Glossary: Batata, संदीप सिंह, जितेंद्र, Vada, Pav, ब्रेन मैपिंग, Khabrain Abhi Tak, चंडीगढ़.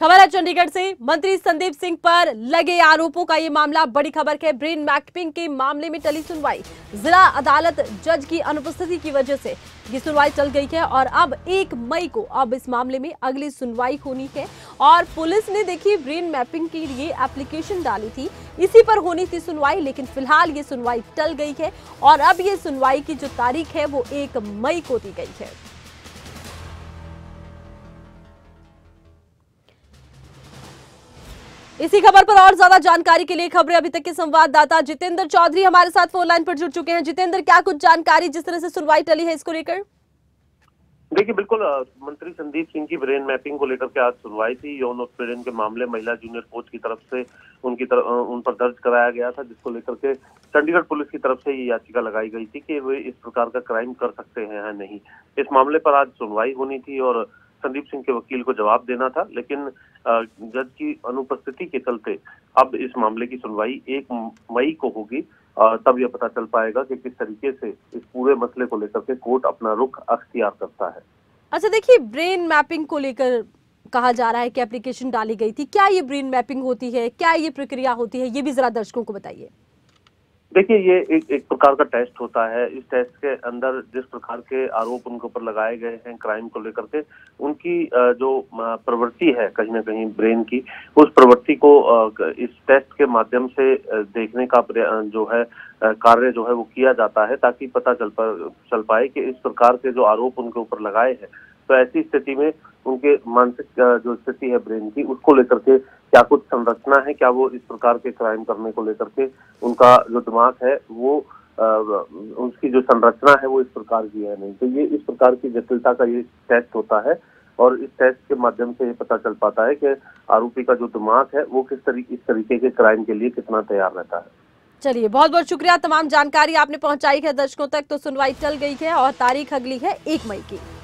खबर है चंडीगढ़ से। मंत्री संदीप सिंह पर लगे आरोपों का ये मामला बड़ी खबर है। ब्रेन मैपिंग के मामले में टली सुनवाई, जिला अदालत जज की अनुपस्थिति की वजह से ये सुनवाई चल गई है और अब 1 मई को अब इस मामले में अगली सुनवाई होनी है। और पुलिस ने देखिए ब्रेन मैपिंग के लिए एप्लीकेशन डाली थी, इसी पर होनी थी सुनवाई, लेकिन फिलहाल ये सुनवाई टल गई है और अब ये सुनवाई की जो तारीख है वो 1 मई को दी गई है। इसी खबर पर और ज्यादा जानकारी के लिए खबरें अभी तक के संवाददाता जितेंद्र चौधरी हमारे साथ फोन लाइन पर जुड़ चुके हैं। जितेंद्र, क्या कुछ जानकारी जिस तरह से सुनवाई टली है इसको लेकर? देखिए, बिल्कुल मंत्री संदीप सिंह की ब्रेन मैपिंग को लेकर के आज सुनवाई थी। यौन उत्पीड़न के मामले महिला जूनियर कोच की तरफ से उन पर दर्ज कराया गया था, जिसको लेकर के चंडीगढ़ पुलिस की तरफ से ये याचिका लगाई गई थी कि वे इस प्रकार का क्राइम कर सकते हैं या नहीं। इस मामले पर आज सुनवाई होनी थी और संदीप सिंह के वकील को जवाब देना था, लेकिन जज की अनुपस्थिति के चलते अब इस मामले की सुनवाई 1 मई को होगी। तब यह पता चल पाएगा कि किस तरीके से इस पूरे मसले को लेकर के कोर्ट अपना रुख अख्तियार करता है। अच्छा, देखिए ब्रेन मैपिंग को लेकर कहा जा रहा है कि एप्लीकेशन डाली गई थी। क्या ये ब्रेन मैपिंग होती है, क्या ये प्रक्रिया होती है, ये भी जरा दर्शकों को बताइए। देखिए, ये एक प्रकार का टेस्ट होता है। इस टेस्ट के अंदर जिस प्रकार के आरोप उनके ऊपर लगाए गए हैं क्राइम को लेकर के, उनकी जो प्रवृत्ति है कहीं ना कहीं ब्रेन की, उस प्रवृत्ति को इस टेस्ट के माध्यम से देखने का जो है कार्य जो है वो किया जाता है, ताकि पता चल पाए कि इस प्रकार के जो आरोप उनके ऊपर लगाए हैं तो ऐसी स्थिति में उनके मानसिक जो स्थिति है ब्रेन की, उसको लेकर के क्या कुछ संरचना है, क्या वो इस प्रकार के क्राइम करने को लेकर के उनका जो दिमाग है वो उसकी जो संरचना है वो इस प्रकार की है नहीं। तो ये इस प्रकार की जटिलता का ये टेस्ट होता है और इस टेस्ट के माध्यम से ये पता चल पाता है कि आरोपी का जो दिमाग है वो इस तरीके के क्राइम के लिए कितना तैयार रहता है। चलिए, बहुत बहुत शुक्रिया, तमाम जानकारी आपने पहुँचाई है दर्शकों तक। तो सुनवाई चल गई है और तारीख अगली है 1 मई की।